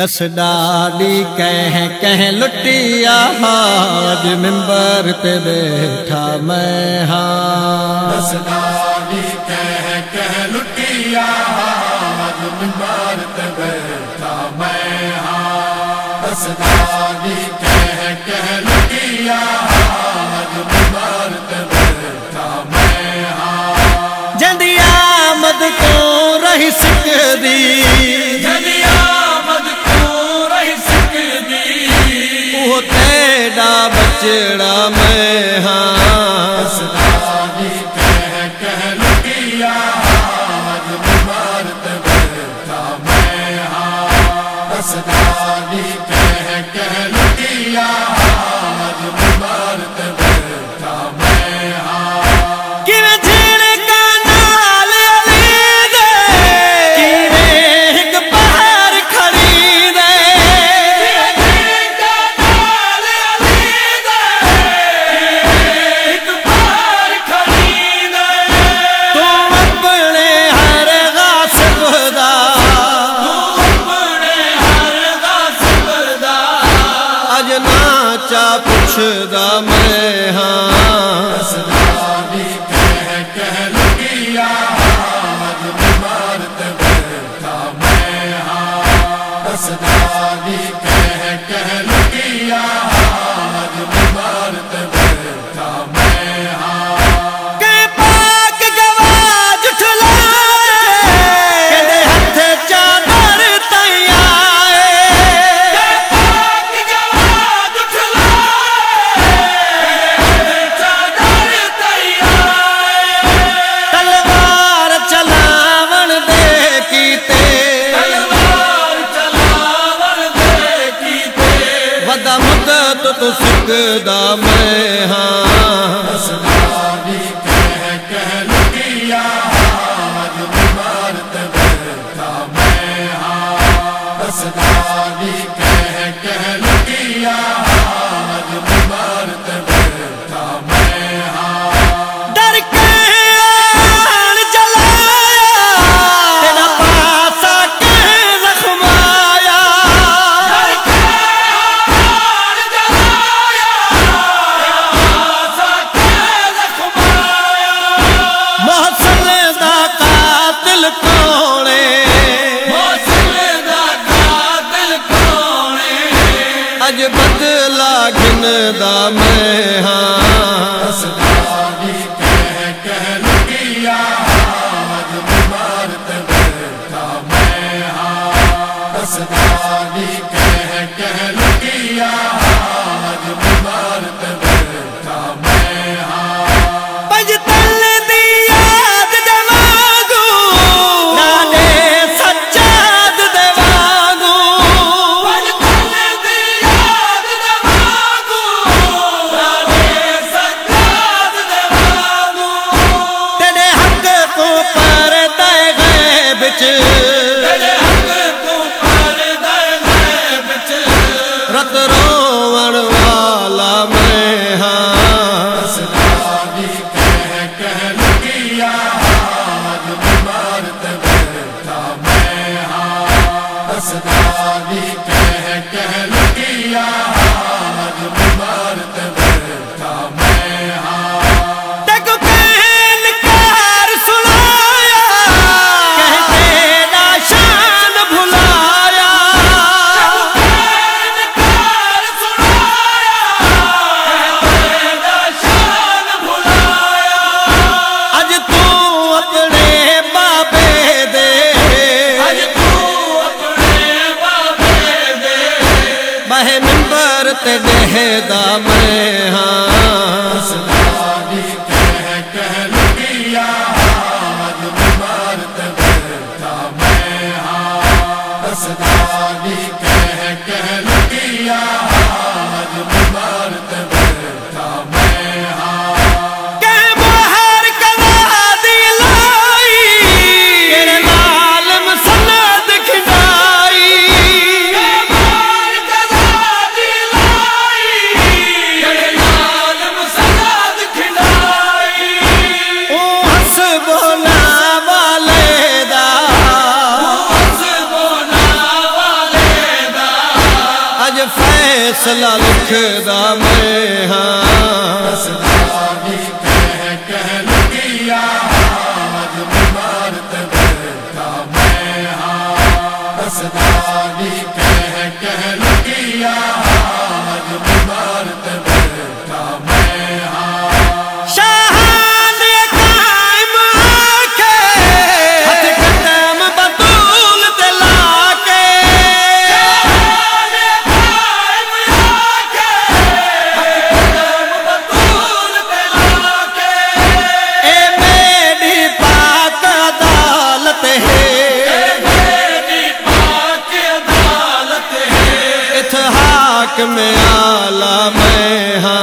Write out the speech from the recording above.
दस दादी कह लुटिया आज मिंबर पे बैठा मैं। हाँ दस दादी कह लुटिया आज मिंबर पे बैठा मैं। हाँ दस दादी कह लुटिया आज मिंबर पे बैठा मैं। हाँ जदिया मद को रही सिकरी बचड़ा मैं। हाँ दस दादी कह लुटिया आज मिंबर पे बैठा मैं। हाँ दस दादी कह लुटिया आज मिंबर पे बैठा मैं। हाँ कि झेड़े का नाल एक बार पूछदा मैं। हाँ दस दादी कह लुटिया आज मिंबर पे बैठा मैं। हाँ दस दादी कह लुटिया आज मिंबर पे बैठा मैं। हाँ के पाक गवाज उठला के हथ चादर तैयार। तो सकदा मैं। हाँ दस दादी कह लुटिया आज मिंबर पे बैठा मैं। हाँ दस दादी कह लुटिया आज मिंबर पे बैठा मैं। हाँ डर के आन जलाया तेरा पासा के रखवाया। बदला गिनदा मैं। हाँ दस दादी कह लुटिया आज मिंबर पे बैठा मैं। हाँ दस दादी कह लुटिया आज मिंबर पे बैठा मैं। हाँ बजतल दी याद दवागू नाले सच्चाद दवागू। रत रोवण वाला मैं। हाँ दस दादी कह लुटिया आज मिंबर पे बैठा मैं। हाँ दस दादी कह लुटिया आज मिंबर पे बैठा मैं। हाँ ते देहदा मैं। हाँ दस दादी कह लुटिया आज मिंबर पे बैठा मैं। हाँ दस दादी कह लुटिया आज मिंबर पे बैठा मैं। हाँ के बाहर कवा दी लाई तेरे लाल मुसन्नद खिंडाई। आज फैसला लिखदा मैं हाँ। दस दादी कह कह लुटिया आज मुबारत करता मैं हाँ। दस दादी कह कह लुटिया आज मुबारत करता मैं हाँ। शाहाने कायम आके हथ कदम बतूल दिला के, शाहाने कायम आके हथ कदम बतूल दिला के, ए मेरी पाक अदालत है, ए मेरी पाक अदालत है, इत्हाक में आला मैं हाँ।